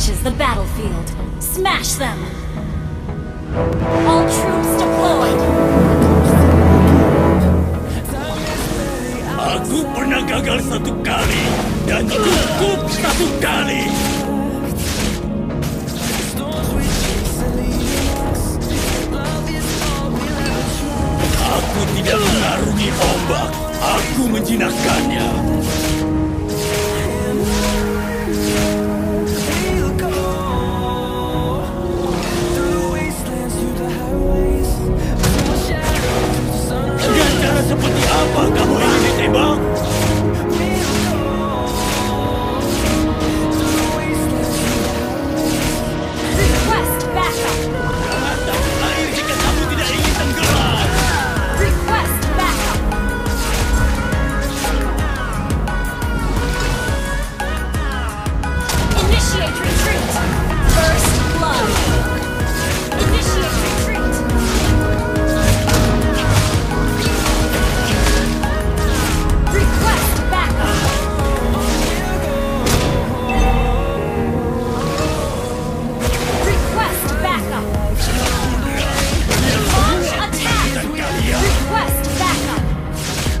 reaches the battlefield. Smash them! All troops deployed! Aku pernah gagal satu kali, dan cukup satu kali! Aku tidak mengarungi ombak, aku menjinakkannya! Seperti apa kamu ingin ditembak? Request backup. Datang air jika kamu tidak ingin tenggelam. Request backup. Initiate retreat. First blood. Initiate retreat. Request backup.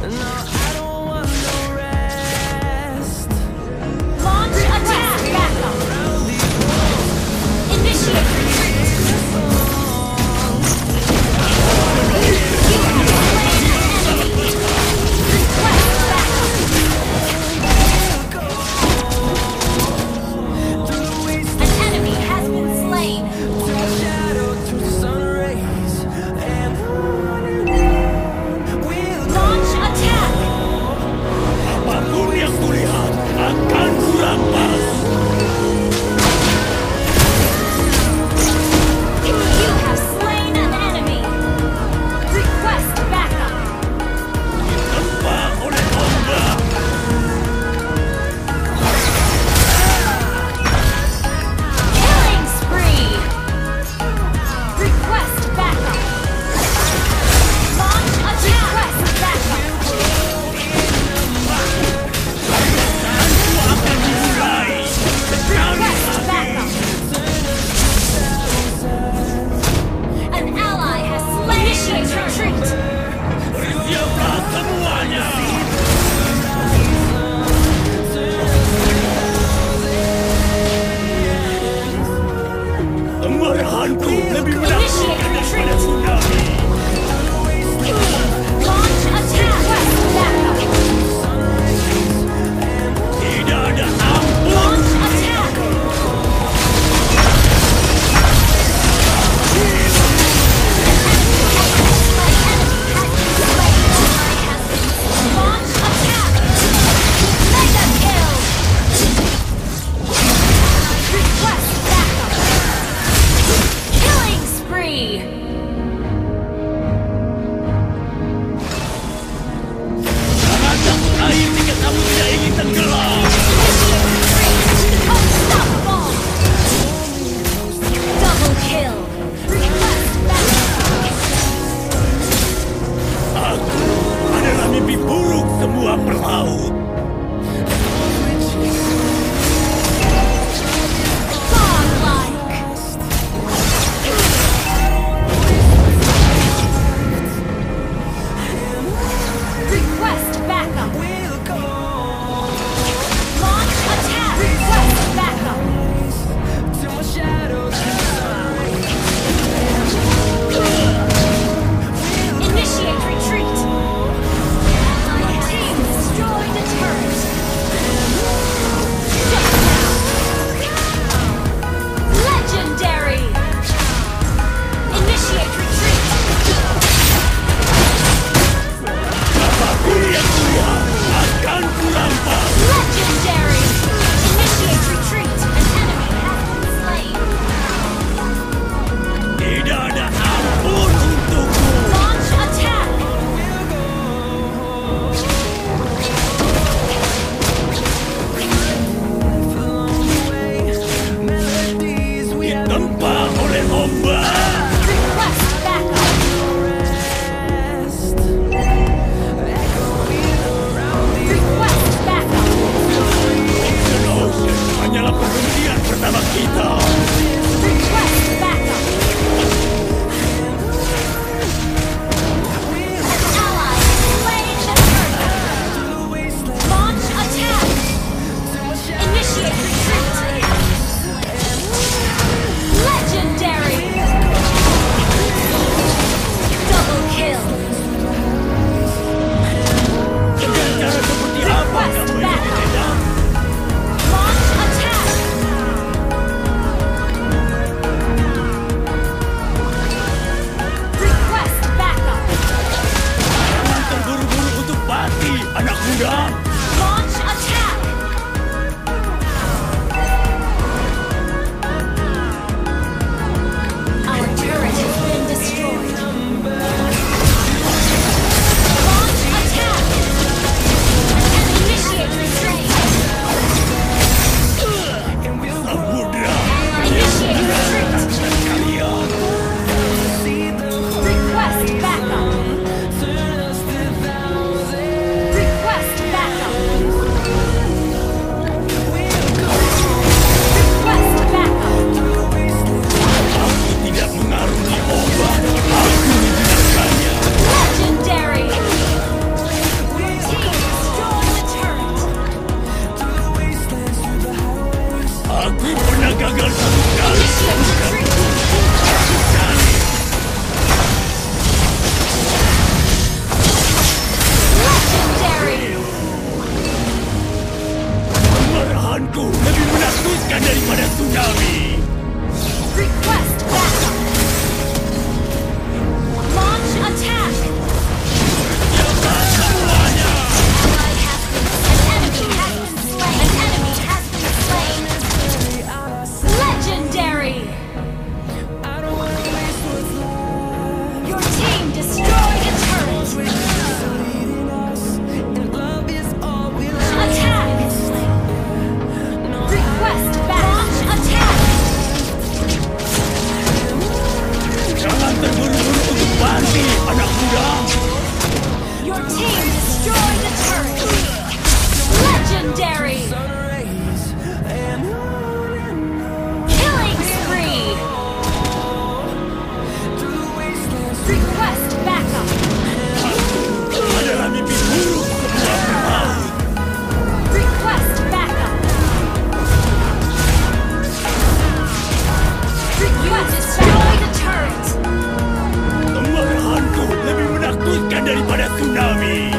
No, I don't want no rest. Launch attack backup. Initiate retreat. You have slain an enemy. Request backup. An enemy has been slain. Initiate retreat! My team destroyed the Destroy the turret! Legendary! Killing spree! Request backup! Request backup! Request backup! Turret! Lemah hantu lebih menakutkan daripada tsunami.